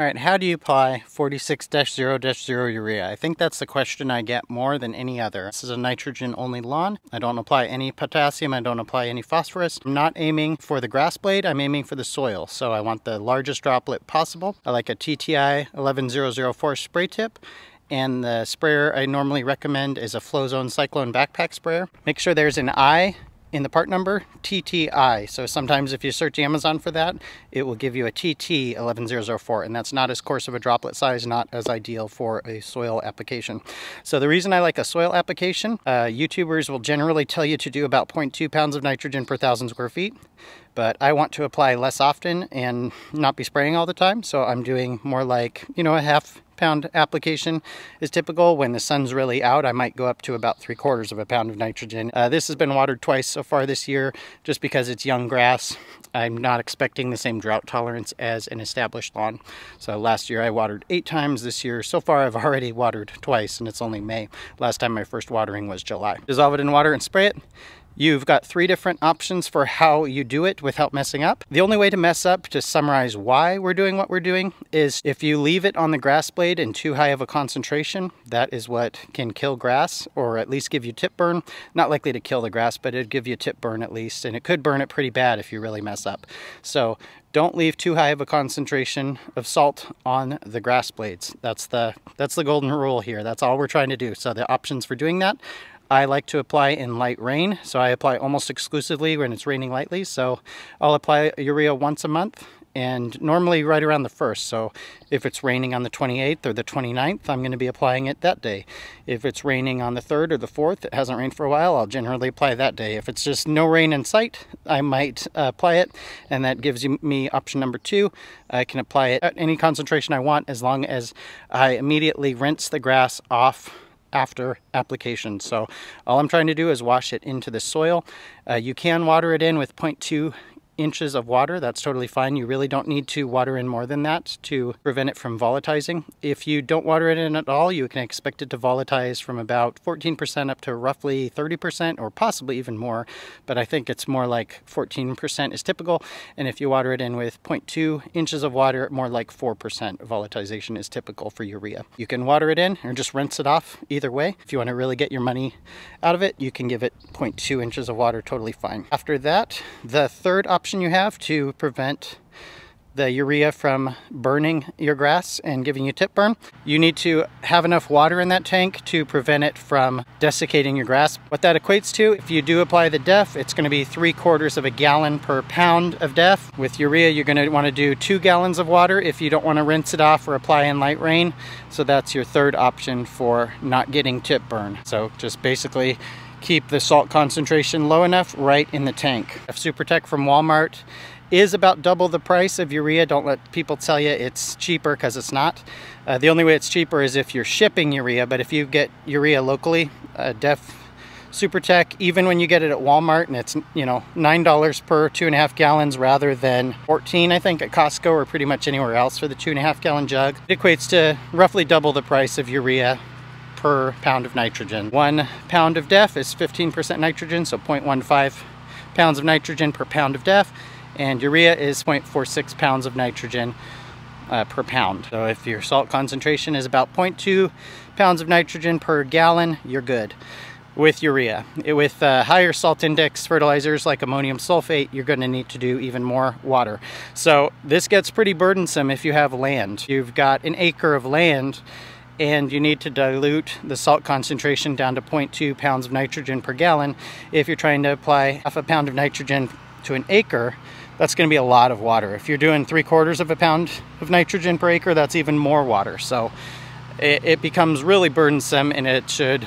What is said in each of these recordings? All right, how do you apply 46-0-0 urea? I think that's the question I get more than any other. This is a nitrogen-only lawn. I don't apply any potassium. I don't apply any phosphorus. I'm not aiming for the grass blade. I'm aiming for the soil. So I want the largest droplet possible. I like a TTI 11004 spray tip. And the sprayer I normally recommend is a FlowZone Cyclone backpack sprayer. Make sure there's an I in the part number, TTI. So sometimes if you search Amazon for that, it will give you a TT 11004, and that's not as coarse of a droplet size, not as ideal for a soil application. So the reason I like a soil application, YouTubers will generally tell you to do about 0.2 pounds of nitrogen per 1,000 square feet, but I want to apply less often and not be spraying all the time. So I'm doing more like, you know, a half pound application is typical. When the sun's really out, I might go up to about 3/4 of a pound of nitrogen. This has been watered twice so far this year, just because it's young grass. I'm not expecting the same drought tolerance as an established lawn. So last year I watered 8 times. This year so far I've already watered twice, and it's only May. Last time my first watering was July. Dissolve it in water and spray it. You've got 3 different options for how you do it without messing up. The only way to mess up, to summarize why we're doing what we're doing, is if you leave it on the grass blade in too high of a concentration, that is what can kill grass, or at least give you tip burn. Not likely to kill the grass, but it'd give you tip burn at least, and it could burn it pretty bad if you really mess up. So don't leave too high of a concentration of salt on the grass blades. That's the golden rule here. That's all we're trying to do. So the options for doing that, I like to apply in light rain, so I apply almost exclusively when it's raining lightly. So I'll apply urea once a month, and normally right around the 1st. So if it's raining on the 28th or the 29th, I'm going to be applying it that day. If it's raining on the 3rd or the 4th, it hasn't rained for a while, I'll generally apply that day. If it's just no rain in sight, I might apply it, and that gives me option number 2. I can apply it at any concentration I want, as long as I immediately rinse the grass off after application. So all I'm trying to do is wash it into the soil. You can water it in with 0.2 inches of water. That's totally fine. You really don't need to water in more than that to prevent it from volatilizing. If you don't water it in at all, you can expect it to volatilize from about 14% up to roughly 30%, or possibly even more, but I think it's more like 14% is typical. And if you water it in with 0.2 inches of water, more like 4% volatilization is typical for urea. You can water it in or just rinse it off either way. If you want to really get your money out of it, you can give it 0.2 inches of water, totally fine. After that, the third option you have to prevent the urea from burning your grass and giving you tip burn, you need to have enough water in that tank to prevent it from desiccating your grass. What that equates to, if you do apply the DEF, it's going to be 3/4 of a gallon per pound of DEF. With urea, you're going to want to do 2 gallons of water if you don't want to rinse it off or apply in light rain. So that's your third option for not getting tip burn. So just basically keep the salt concentration low enough right in the tank. DEF Supertech from Walmart is about double the price of urea. Don't let people tell you it's cheaper, because it's not. The only way it's cheaper is if you're shipping urea, but if you get urea locally, DEF Supertech, even when you get it at Walmart, and it's, you know, $9 per 2.5 gallons rather than 14, I think, at Costco or pretty much anywhere else for the 2.5 gallon jug, it equates to roughly double the price of urea per pound of nitrogen. 1 pound of DEF is 15% nitrogen, so 0.15 pounds of nitrogen per pound of DEF, and urea is 0.46 pounds of nitrogen per pound. So if your salt concentration is about 0.2 pounds of nitrogen per gallon, you're good. With urea, with higher salt index fertilizers like ammonium sulfate, you're going to need to do even more water. So this gets pretty burdensome if you have land. You've got an acre of land, and you need to dilute the salt concentration down to 0.2 pounds of nitrogen per gallon. If you're trying to apply 0.5 pound of nitrogen to an acre, that's going to be a lot of water. If you're doing 3/4 of a pound of nitrogen per acre, that's even more water. So it becomes really burdensome, and it should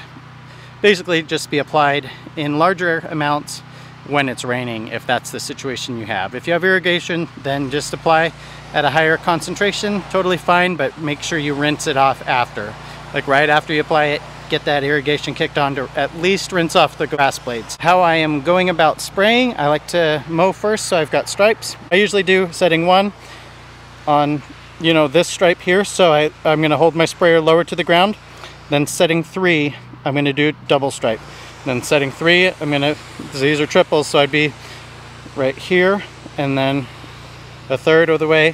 basically just be applied in larger amounts when it's raining, if that's the situation you have. If you have irrigation, then just apply at a higher concentration, totally fine, but make sure you rinse it off after. Like right after you apply it, get that irrigation kicked on to at least rinse off the grass blades. How I am going about spraying, I like to mow first, so I've got stripes. I usually do setting 1 on, you know, this stripe here, so I'm gonna hold my sprayer lower to the ground. Then setting 3, I'm gonna do double stripe. Then setting 3, I'm gonna, these are triples, so I'd be right here, and then a third of the way,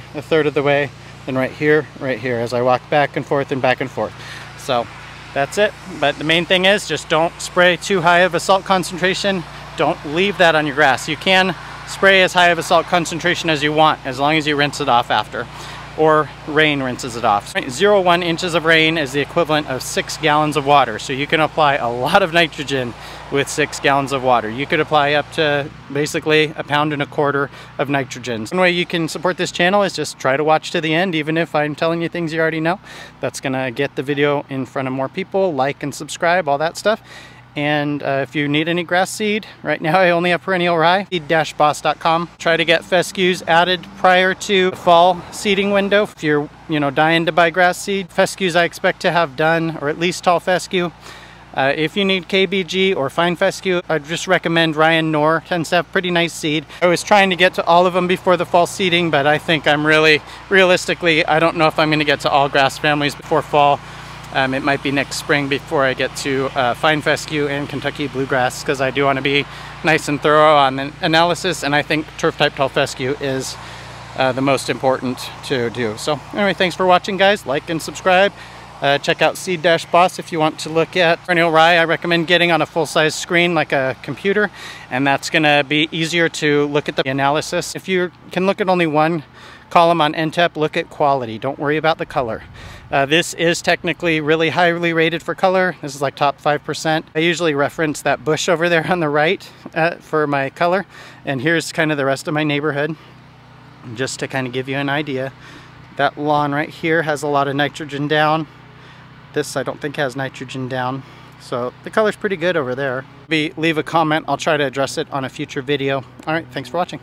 and right here, as I walk back and forth and back and forth. So that's it. But the main thing is just don't spray too high of a salt concentration. Don't leave that on your grass. You can spray as high of a salt concentration as you want, as long as you rinse it off after, or rain rinses it off. 0.01 inches of rain is the equivalent of 6 gallons of water. So you can apply a lot of nitrogen with 6 gallons of water. You could apply up to basically 1.25 pounds of nitrogen. One way you can support this channel is just try to watch to the end, even if I'm telling you things you already know. That's gonna get the video in front of more people, like and subscribe, all that stuff. And if you need any grass seed, right now I only have perennial rye, seed-boss.com. Try to get fescues added prior to the fall seeding window. If you're, you know, dying to buy grass seed, fescues I expect to have done, or at least tall fescue. If you need KBG or fine fescue, I'd just recommend Ryan Knorr. Tends to have pretty nice seed. I was trying to get to all of them before the fall seeding, but I think I'm really, realistically, I don't know if I'm gonna get to all grass families before fall. It might be next spring before I get to fine fescue and Kentucky bluegrass, because I do want to be nice and thorough on the analysis, and I think turf type tall fescue is the most important to do. So anyway, thanks for watching, guys. Like and subscribe. Check out Seed-Boss if you want to look at perennial rye. I recommend getting on a full-size screen like a computer, and that's going to be easier to look at the analysis. If you can look at only one column on NTEP, look at quality. Don't worry about the color. This is technically really highly rated for color. This is like top 5%. I usually reference that bush over there on the right for my color. And here's kind of the rest of my neighborhood, just to kind of give you an idea. That lawn right here has a lot of nitrogen down. This I don't think has nitrogen down, so the color's pretty good over there. Leave a comment. I'll try to address it on a future video. All right, thanks for watching.